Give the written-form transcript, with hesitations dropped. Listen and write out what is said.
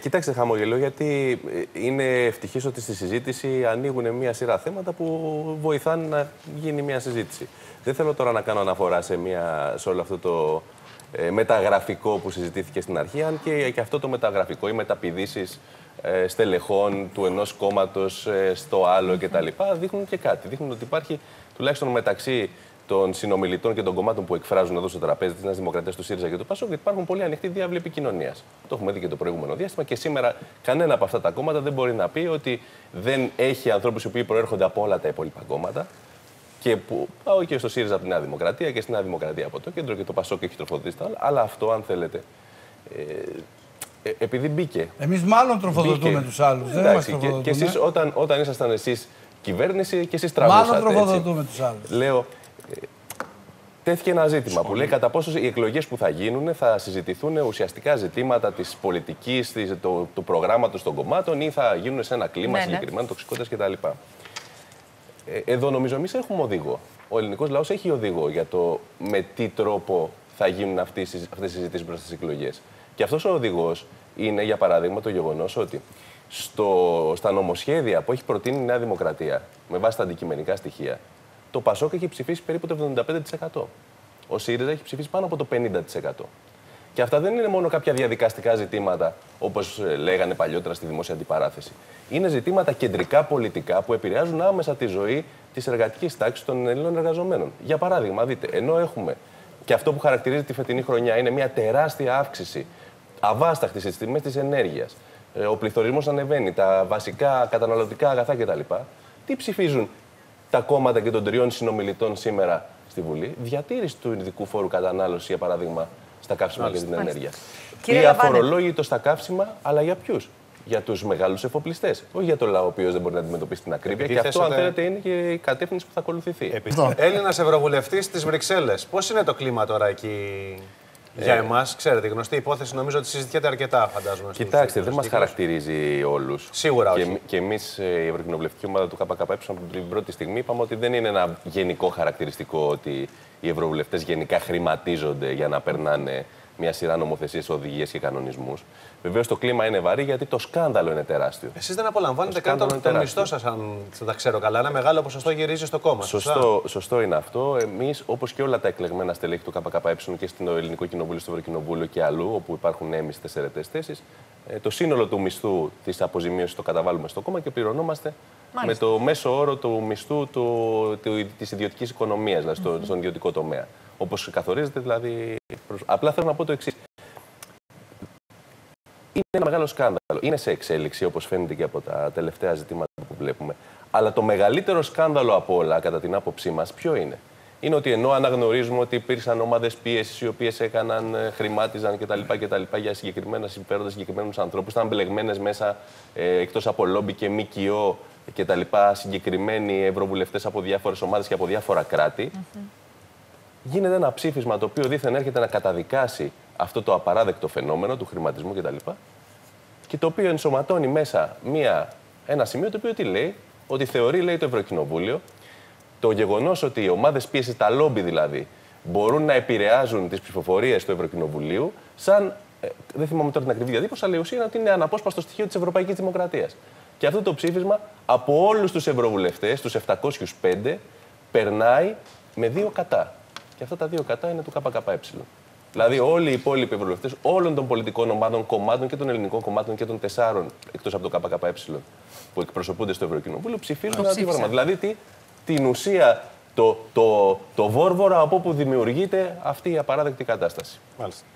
Κοίταξε, χαμογελώ, γιατί είναι ευτυχής ότι στη συζήτηση ανοίγουν μια σειρά θέματα που βοηθάνε να γίνει μια συζήτηση. Δεν θέλω τώρα να κάνω αναφορά σε όλο αυτό το μεταγραφικό που συζητήθηκε στην αρχή, αν και αυτό το μεταγραφικό, οι μεταπηδήσεις στελεχών του ενός κόμματος στο άλλο κτλ. Δείχνουν και κάτι. Δείχνουν ότι υπάρχει, τουλάχιστον μεταξύ των συνομιλητών και των κομμάτων που εκφράζουν εδώ στο τραπέζι της Νέας Δημοκρατίας, του ΣΥΡΙΖΑ και του ΠΑΣΟΚ, υπάρχουν πολύ ανοιχτοί διάβλοι επικοινωνίας. Το έχουμε δει και το προηγούμενο διάστημα και σήμερα κανένα από αυτά τα κόμματα δεν μπορεί να πει ότι δεν έχει ανθρώπους οι οποίοι προέρχονται από όλα τα υπόλοιπα κόμματα. Και που πάω και στο ΣΥΡΙΖΑ από τη Νέα Δημοκρατία και στη Νέα Δημοκρατία από το κέντρο και το ΠΑΣΟΚ έχει τροφοδοτήσει τα άλλα. Αλλά αυτό, αν θέλετε. Επειδή μπήκε. Εμείς μάλλον τροφοδοτούμε τους άλλους. Και εσείς, όταν ήσασταν εσείς κυβέρνηση, και εσείς τραβούσατε. Μάλλον τροφοδοτούμε τους άλλους. Λέω, τέθηκε ένα ζήτημα που λέει κατά πόσο οι εκλογές που θα γίνουν θα συζητηθούν ουσιαστικά ζητήματα της πολιτικής, του προγράμματος των κομμάτων ή θα γίνουν σε ένα κλίμα συγκεκριμένο τοξικότητας κτλ. Εδώ νομίζω εμείς έχουμε οδηγό. Ο ελληνικός λαός έχει οδηγό για το με τι τρόπο θα γίνουν αυτές οι συζητήσεις μπροστά στις εκλογές. Και αυτός ο οδηγός είναι, για παράδειγμα, το γεγονός ότι στα νομοσχέδια που έχει προτείνει η Νέα Δημοκρατία, με βάση τα αντικειμενικά στοιχεία, το ΠΑΣΟΚ έχει ψηφίσει περίπου το 75%. Ο ΣΥΡΙΖΑ έχει ψηφίσει πάνω από το 50%. Και αυτά δεν είναι μόνο κάποια διαδικαστικά ζητήματα, όπως λέγανε παλιότερα στη δημόσια αντιπαράθεση. Είναι ζητήματα κεντρικά πολιτικά που επηρεάζουν άμεσα τη ζωή της εργατικής τάξης των Ελλήνων εργαζομένων. Για παράδειγμα, δείτε, ενώ έχουμε, και αυτό που χαρακτηρίζει τη φετινή χρονιά είναι μια τεράστια αύξηση αβάσταχτη στις τιμές της ενέργειας. Ο πληθωρισμός ανεβαίνει, τα βασικά καταναλωτικά αγαθά κτλ. Τι ψηφίζουν τα κόμματα και των τριών συνομιλητών σήμερα στη Βουλή? Διατήρηση του ειδικού φόρου κατανάλωση, για παράδειγμα, στα καύσιμα και την ενέργεια. Ή αφορολόγητο στα καύσιμα, αλλά για ποιους? Για τους μεγάλους εφοπλιστές. Όχι για το λαό, ο οποίος δεν μπορεί να αντιμετωπίσει την ακρίβεια. Επειδή και αυτό, αν θέλετε, είναι και η κατεύθυνση που θα ακολουθηθεί. Έλληνας Ευρωβουλευτής στις Βρυξέλλες. Πώς είναι το κλίμα τώρα εκεί για εμάς? Ξέρετε, γνωστή υπόθεση, νομίζω ότι συζητιέται αρκετά, φαντάζομαι. Κοιτάξτε, δεν μας χαρακτηρίζει όλους. Σίγουρα όχι. Και εμείς, η Ευρωκοινοβουλευτική Ομάδα του ΚΚΕ, από την πρώτη στιγμή είπαμε ότι δεν είναι ένα γενικό χαρακτηριστικό ότι οι ευρωβουλευτές γενικά χρηματίζονται για να περνάνε μια σειρά νομοθεσίες, οδηγίες και κανονισμούς. Βεβαίως το κλίμα είναι βαρύ, γιατί το σκάνδαλο είναι τεράστιο. Εσείς δεν απολαμβάνετε καν τον μισθό σας, αν τα ξέρω καλά. Ένα μεγάλο ποσοστό γυρίζει στο κόμμα. Σωστό είναι αυτό. Εμείς, όπως και όλα τα εκλεγμένα στελέχη του ΚΚΕ και στο Ελληνικό Κοινοβούλιο, στο Ευρωκοινοβούλιο και αλλού, όπου υπάρχουν έμειστες ερετές θέσεις, το σύνολο του μισθού της αποζημίωσης το καταβάλουμε στο κόμμα και πληρωνόμαστε με το μέσο όρο του μισθού της ιδιωτικής οικονομίας, δηλαδή στον ιδιωτικό τομέα. Όπως καθορίζεται, δηλαδή. Απλά θέλω να πω το εξής. Είναι ένα μεγάλο σκάνδαλο. Είναι σε εξέλιξη, όπως φαίνεται και από τα τελευταία ζητήματα που βλέπουμε. Αλλά το μεγαλύτερο σκάνδαλο από όλα, κατά την άποψή μας, ποιο είναι? Είναι ότι ενώ αναγνωρίζουμε ότι υπήρξαν ομάδες πίεσης οι οποίες έκαναν, χρημάτιζαν κτλ. Για συγκεκριμένα συμφέροντα, συγκεκριμένους ανθρώπους, ήταν μπλεγμένες μέσα εκτός από λόμπι και ΜΚΟ κτλ. Συγκεκριμένοι ευρωβουλευτές από διάφορες ομάδες και από διάφορα κράτη. Γίνεται ένα ψήφισμα το οποίο δήθεν έρχεται να καταδικάσει αυτό το απαράδεκτο φαινόμενο του χρηματισμού κτλ. Και το οποίο ενσωματώνει μέσα ένα σημείο το οποίο τι λέει? Ότι θεωρεί, λέει, το Ευρωκοινοβούλιο, το γεγονός ότι οι ομάδες πίεσης, τα λόμπι δηλαδή, μπορούν να επηρεάζουν τις ψηφοφορίες του Ευρωκοινοβουλίου, σαν. Δεν θυμάμαι τώρα την ακριβή διατύπωση, αλλά η ουσία είναι ότι είναι αναπόσπαστο στοιχείο της Ευρωπαϊκής Δημοκρατίας. Και αυτό το ψήφισμα από όλους τους ευρωβουλευτές, τους 705, περνάει με 2 κατά. Και αυτά τα 2 κατά είναι του ΚΚΕ. Δηλαδή, όλοι οι υπόλοιποι ευρωβουλευτές όλων των πολιτικών ομάδων, κομμάτων και των ελληνικών κομμάτων και των 4 εκτός από το ΚΚΕ που εκπροσωπούνται στο Ευρωκοινοβούλιο ψηφίζουν αντίβαρμα. Δηλαδή, την ουσία, το βόρβορα από όπου δημιουργείται αυτή η απαράδεκτη κατάσταση. Μάλιστα.